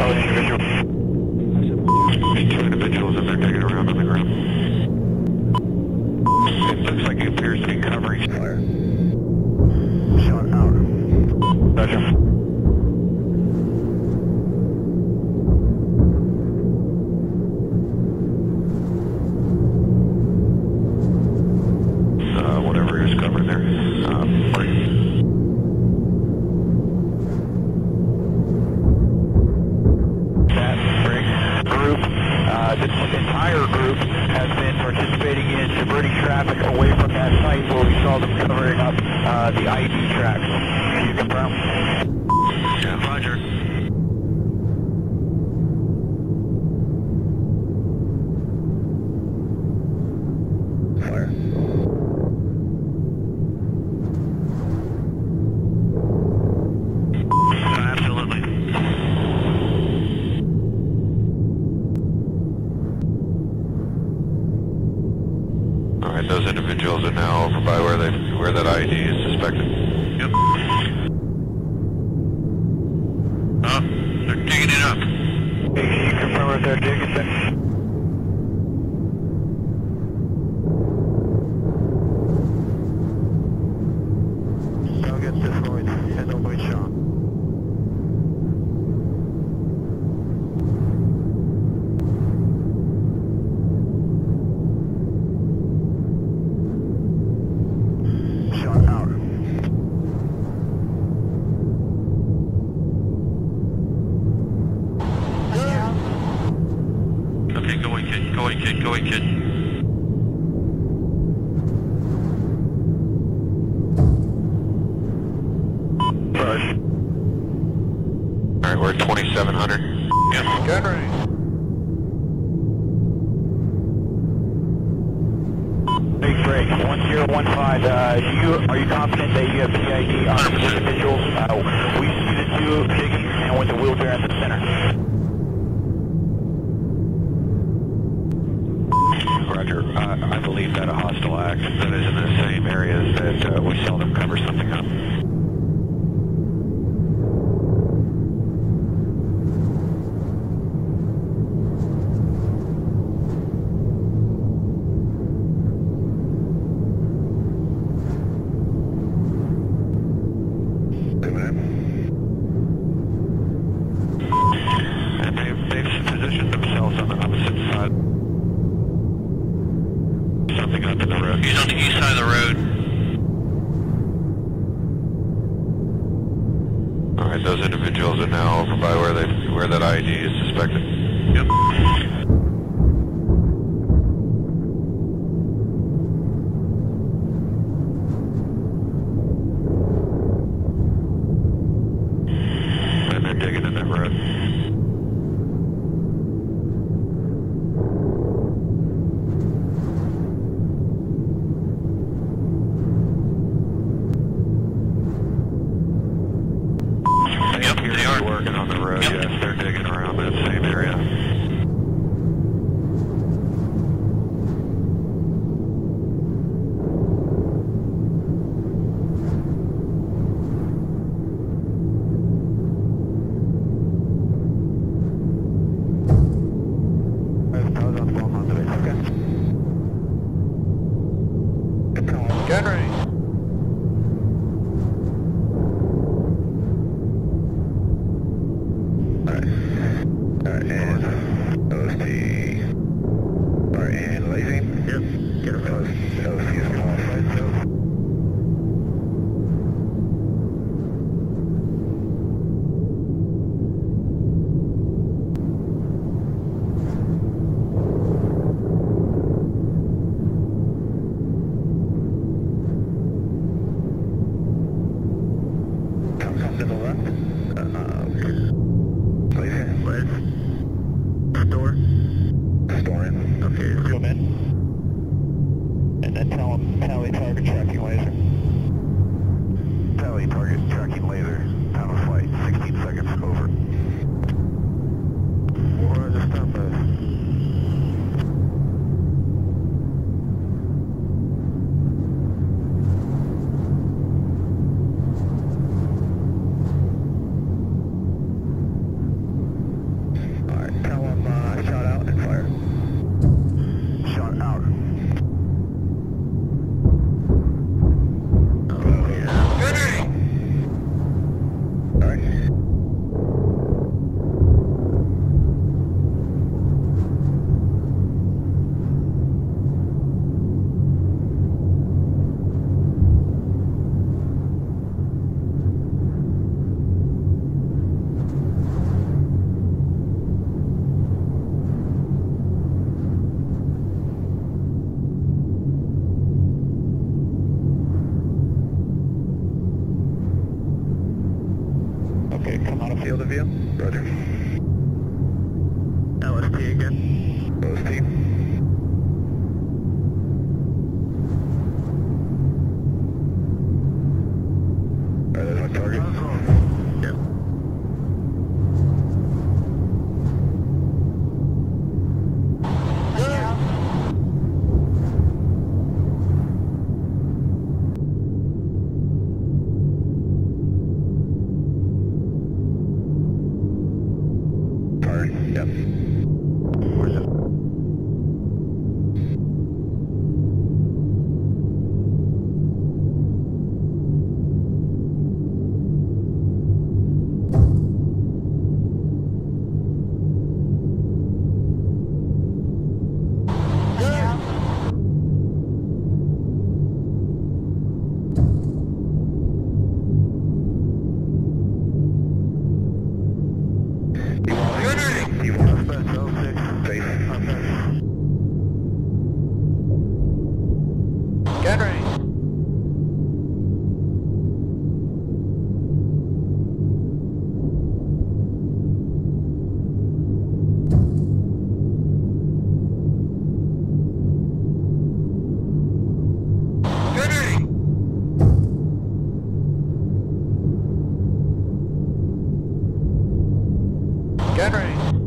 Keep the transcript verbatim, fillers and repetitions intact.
Solid individual. Two individuals and they're digging around on the ground. It looks like it appears to be covering fire. Shot out. Gotcha. Store. Store in. Okay, go in. And then tell them. Yep. Get ready.